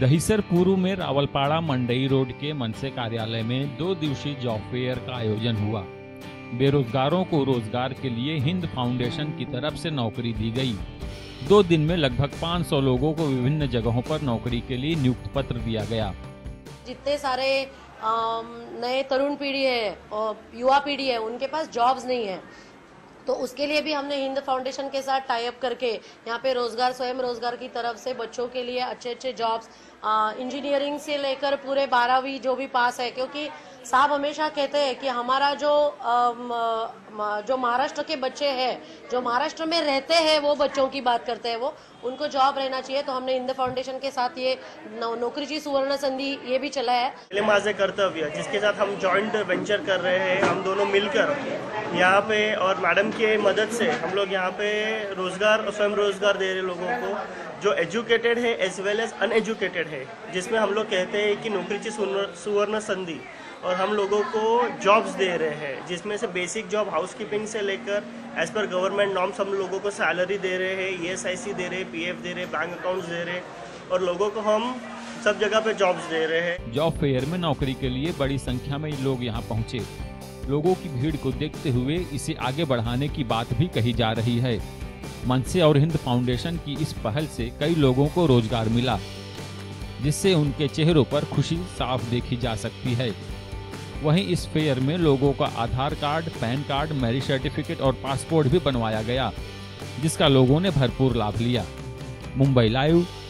दहीसरपुर में रावलपाड़ा मंडई रोड के मनसे कार्यालय में 2 दिवसीय जॉब फेयर का आयोजन हुआ। बेरोजगारों को रोजगार के लिए हिंद फाउंडेशन की तरफ से नौकरी दी गई। 2 दिन में लगभग 500 लोगों को विभिन्न जगहों पर नौकरी के लिए नियुक्ति पत्र दिया गया। जितने सारे नए तरुण पीढ़ी है और युवा पीढ़ी है, उनके पास जॉब्स नहीं है, तो उसके लिए भी हमने हिंद फाउंडेशन के साथ टाई अप करके यहाँ पे रोजगार स्वयं रोजगार की तरफ से बच्चों के लिए अच्छे अच्छे जॉब्स, इंजीनियरिंग से लेकर पूरे 12वीं जो भी पास है, क्योंकि साहब हमेशा कहते हैं कि हमारा जो महाराष्ट्र के बच्चे हैं, जो महाराष्ट्र में रहते हैं, वो बच्चों की बात करते हैं, वो उनको जॉब रहना चाहिए। तो हमने हिंद फाउंडेशन के साथ ये नौकरीची सुवर्ण संधि ये भी चला है। पहले कर्तव्य जिसके साथ हम जॉइंट वेंचर कर रहे हैं, हम दोनों मिलकर यहाँ पे और मैडम के मदद से हम लोग यहाँ पे रोजगार और स्वयं रोजगार दे रहे लोगों को, जो एजुकेटेड है एज वेल एज अनएजुकेटेड है, जिसमें हम लोग कहते हैं कि नौकरीची सुवर्ण संधि, और हम लोगों को जॉब्स दे रहे हैं, जिसमें से बेसिक जॉब हाउसकीपिंग से लेकर एज पर गवर्नमेंट नॉर्म्स हम लोगों को सैलरी दे रहे हैं, ईएसआईसी दे रहे, पीएफ दे रहे, बैंक अकाउंट्स दे रहे, और लोगों को हम सब जगह पे जॉब्स दे रहे हैं। जॉब फेयर में नौकरी के लिए बड़ी संख्या में लोग यहाँ पहुँचे। लोगों की भीड़ को देखते हुए इसे आगे बढ़ाने की बात भी कही जा रही है। मनसे और हिंद फाउंडेशन की इस पहल से कई लोगों को रोजगार मिला, जिससे उनके चेहरों पर खुशी साफ देखी जा सकती है। वहीं इस फेयर में लोगों का Aadhaar card, PAN card, marriage certificate और पासपोर्ट भी बनवाया गया, जिसका लोगों ने भरपूर लाभ लिया। मुंबई लाइव।